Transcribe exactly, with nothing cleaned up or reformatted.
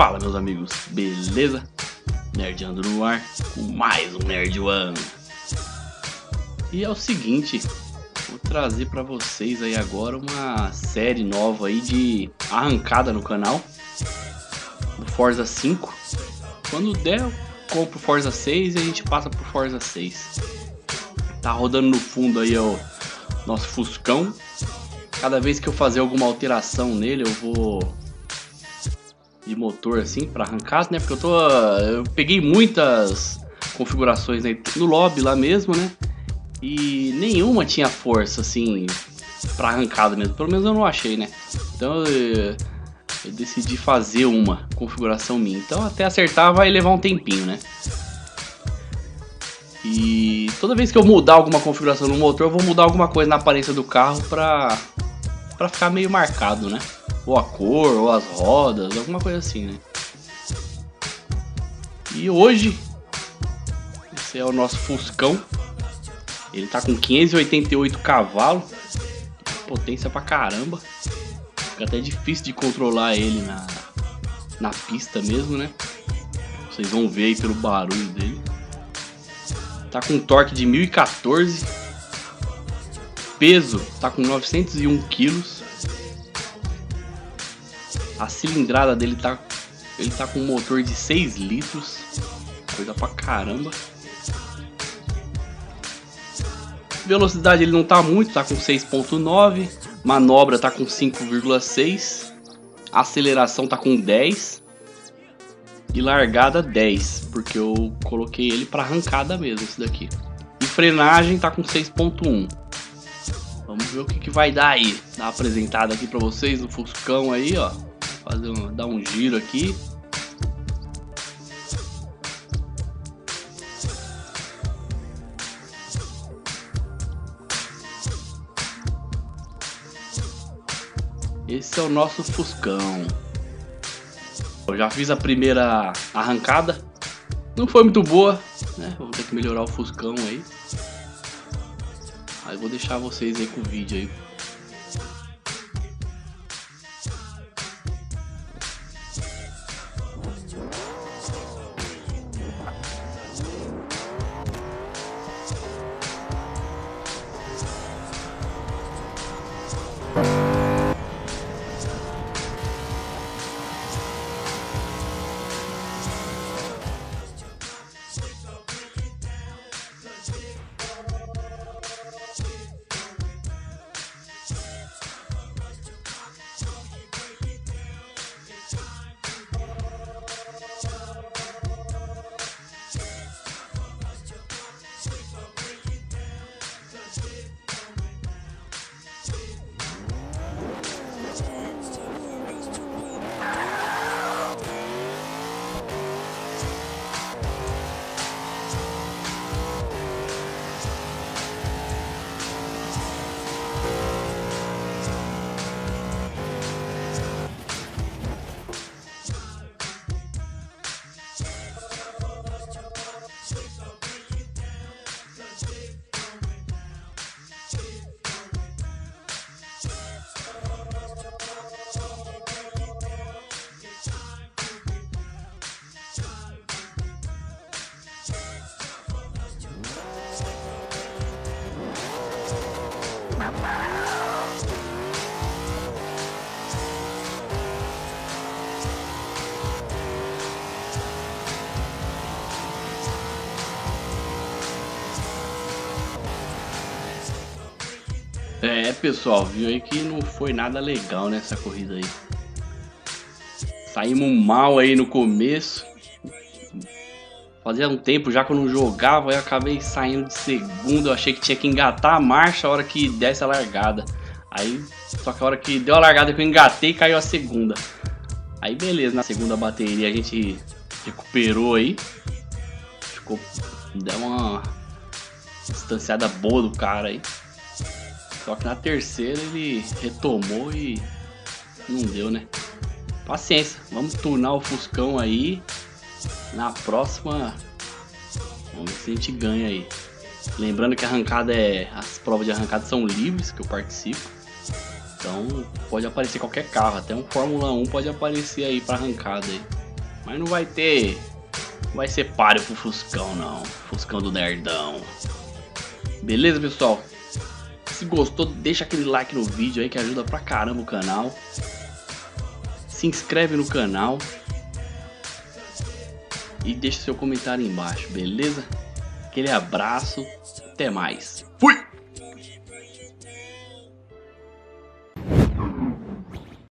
Fala, meus amigos, beleza? Nerdeando no ar com mais um Nerd One. E é o seguinte, vou trazer para vocês aí agora uma série nova aí de arrancada no canal do Forza cinco. Quando der, eu compro Forza seis e a gente passa pro Forza seis. Tá rodando no fundo aí o nosso Fuscão. Cada vez que eu fazer alguma alteração nele, eu vou de motor assim para arrancar, né? Porque eu tô, eu peguei muitas configurações, né, no lobby lá mesmo, né? E nenhuma tinha força assim para arrancada mesmo. Pelo menos eu não achei, né? Então eu, eu decidi fazer uma configuração minha. Então até acertar vai levar um tempinho, né? E toda vez que eu mudar alguma configuração no motor, eu vou mudar alguma coisa na aparência do carro para para ficar meio marcado, né? Ou a cor, ou as rodas, alguma coisa assim, né? E hoje, esse é o nosso Fuscão. Ele tá com quinhentos e oitenta e oito cavalos, potência pra caramba. Fica até difícil de controlar ele na, na pista mesmo, né? Vocês vão ver aí pelo barulho dele. Tá com um torque de mil e quatorze. Peso, tá com novecentos e um quilos. A cilindrada dele tá, ele tá com um motor de seis litros, coisa pra caramba. Velocidade ele não tá muito, tá com seis ponto nove, manobra tá com cinco vírgula seis, aceleração tá com dez e largada dez, porque eu coloquei ele pra arrancada mesmo, isso daqui. E frenagem tá com seis ponto um. Vamos ver o que, que vai dar aí, dar uma apresentada aqui pra vocês no Fuscão aí, ó. Fazer um, dar um giro aqui. Esse é o nosso Fuscão. Eu já fiz a primeira arrancada. Não foi muito boa, né? Vou ter que melhorar o Fuscão aí. Aí vou deixar vocês aí com o vídeo aí. É, pessoal, viu aí que não foi nada legal nessa corrida aí. Saímos mal aí no começo. Fazia um tempo já que eu não jogava, eu acabei saindo de segundo. Eu achei que tinha que engatar a marcha a hora que desse a largada. Aí, só que a hora que deu a largada que eu engatei, caiu a segunda. Aí beleza, na segunda bateria a gente recuperou aí. Ficou, deu uma distanciada boa do cara aí. Só que na terceira ele retomou e não deu, né? Paciência, vamos tunar o Fuscão aí. Na próxima, vamos ver se a gente ganha aí. Lembrando que a arrancada é, as provas de arrancada são livres, que eu participo. Então pode aparecer qualquer carro, até um Fórmula um pode aparecer aí para arrancada aí. Mas não vai ter... Não vai ser páreo pro Fuscão, não. Fuscão do Nerdão. Beleza, pessoal? Se gostou, deixa aquele like no vídeo aí que ajuda pra caramba o canal. Se inscreve no canal. E deixa seu comentário aí embaixo, beleza? Aquele abraço. Até mais. Fui!